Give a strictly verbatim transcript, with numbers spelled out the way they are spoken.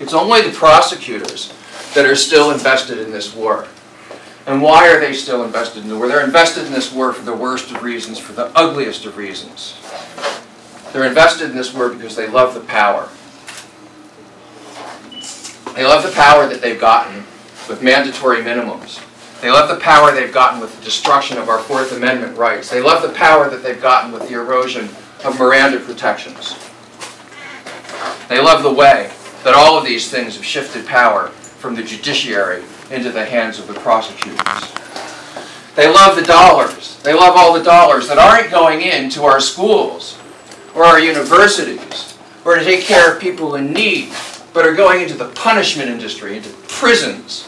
It's only the prosecutors that are still invested in this war. And why are they still invested in the war? They're invested in this war for the worst of reasons, for the ugliest of reasons. They're invested in this war because they love the power. They love the power that they've gotten with mandatory minimums. They love the power they've gotten with the destruction of our Fourth Amendment rights. They love the power that they've gotten with the erosion of Miranda protections. They love the way that all of these things have shifted power from the judiciary into the hands of the prosecutors. They love the dollars. They love all the dollars that aren't going into our schools or our universities or to take care of people in need, but are going into the punishment industry, into prisons,